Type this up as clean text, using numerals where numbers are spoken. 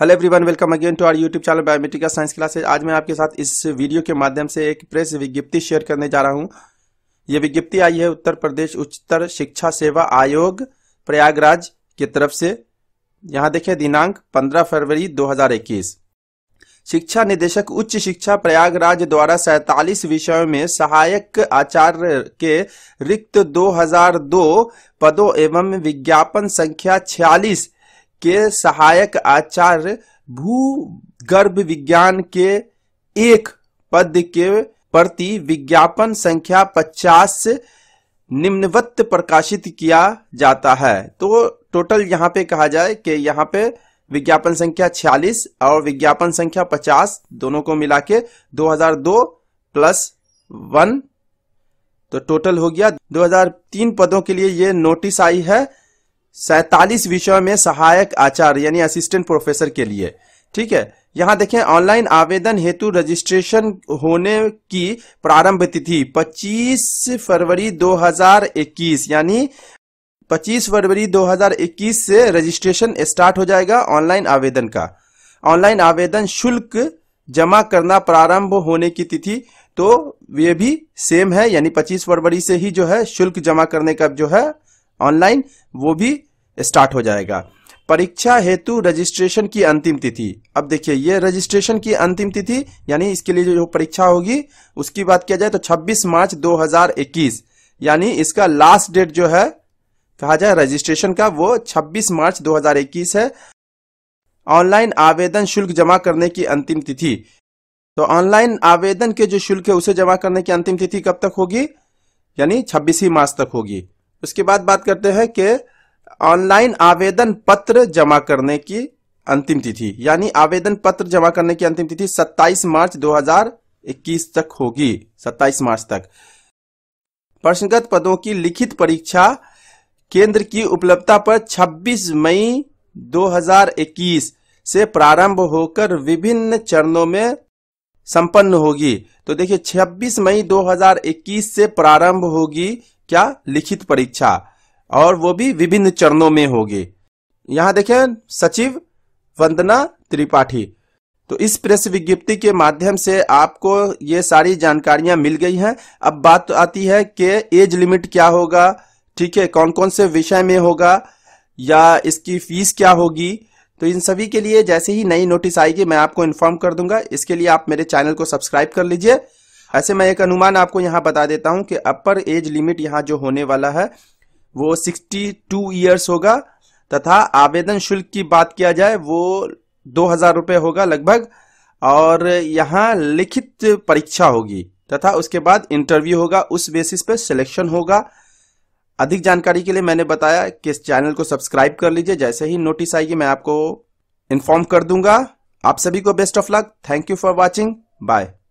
Hello everyone, welcome again to our YouTube channel biometric science classes. आज मैं आपके साथ इस वीडियो के माध्यम से एक प्रेस विज्ञप्ति शेयर करने जा रहा हूं। ये विज्ञप्ति आई है उत्तर प्रदेश उच्चतर शिक्षा सेवा आयोग प्रयागराज की तरफ से। यहाँ देखें, दिनांक 15 फरवरी 2021। शिक्षा निदेशक उच्च शिक्षा प्रयागराज द्वारा 47 विषयों में सहायक आचार्य के रिक्त 2002 पदों एवं विज्ञापन संख्या 46 के सहायक आचार्य भूगर्भ विज्ञान के एक पद के प्रति विज्ञापन संख्या 50 निम्नवत प्रकाशित किया जाता है। तो टोटल यहाँ पे कहा जाए कि यहाँ पे विज्ञापन संख्या 46 और विज्ञापन संख्या 50 दोनों को मिला के 2002 प्लस 1 तो टोटल हो गया 2003 पदों के लिए ये नोटिस आई है 47 विषयों में सहायक आचार्य यानी असिस्टेंट प्रोफेसर के लिए। ठीक है, यहाँ देखें, ऑनलाइन आवेदन हेतु रजिस्ट्रेशन होने की प्रारंभ तिथि 25 फरवरी 2021 यानी 25 फरवरी 2021 से रजिस्ट्रेशन स्टार्ट हो जाएगा ऑनलाइन आवेदन का। ऑनलाइन आवेदन शुल्क जमा करना प्रारंभ होने की तिथि तो ये भी सेम है, यानी 25 फरवरी से ही जो है शुल्क जमा करने का जो है ऑनलाइन वो भी स्टार्ट हो जाएगा। परीक्षा हेतु रजिस्ट्रेशन की अंतिम तिथि, अब देखिए ये रजिस्ट्रेशन की अंतिम तिथि यानी इसके लिए जो परीक्षा होगी उसकी बात किया जाए तो 26 मार्च 2021 यानी इसका लास्ट डेट जो है कहा जाए रजिस्ट्रेशन का वो 26 मार्च 2021 है। ऑनलाइन आवेदन शुल्क जमा करने की अंतिम तिथि, तो ऑनलाइन आवेदन के जो शुल्क है उसे जमा करने की अंतिम तिथि कब तक होगी यानी 26 मार्च तक होगी। उसके बाद बात करते हैं कि ऑनलाइन आवेदन पत्र जमा करने की अंतिम तिथि यानी आवेदन पत्र जमा करने की अंतिम तिथि 27 मार्च 2021 तक होगी। 27 मार्च तक प्रश्नगत पदों की लिखित परीक्षा केंद्र की उपलब्धता पर 26 मई 2021 से प्रारंभ होकर विभिन्न चरणों में संपन्न होगी। तो देखिए 26 मई 2021 से प्रारंभ होगी क्या लिखित परीक्षा, और वो भी विभिन्न चरणों में होगी। यहां देखें, सचिव वंदना त्रिपाठी। तो इस प्रेस विज्ञप्ति के माध्यम से आपको ये सारी जानकारियां मिल गई हैं। अब बात आती है कि एज लिमिट क्या होगा, ठीक है, कौन कौन से विषय में होगा या इसकी फीस क्या होगी। तो इन सभी के लिए जैसे ही नई नोटिस आएगी मैं आपको इन्फॉर्म कर दूंगा। इसके लिए आप मेरे चैनल को सब्सक्राइब कर लीजिए। ऐसे मैं एक अनुमान आपको यहाँ बता देता हूँ कि अपर एज लिमिट यहाँ जो होने वाला है वो 62 ईयर्स होगा, तथा आवेदन शुल्क की बात किया जाए वो 2000 रुपये होगा लगभग, और यहाँ लिखित परीक्षा होगी तथा उसके बाद इंटरव्यू होगा, उस बेसिस पे सिलेक्शन होगा। अधिक जानकारी के लिए मैंने बताया कि इस चैनल को सब्सक्राइब कर लीजिए। जैसे ही नोटिस आएगी मैं आपको इन्फॉर्म कर दूंगा। आप सभी को best of luck. Thank you for watching. Bye.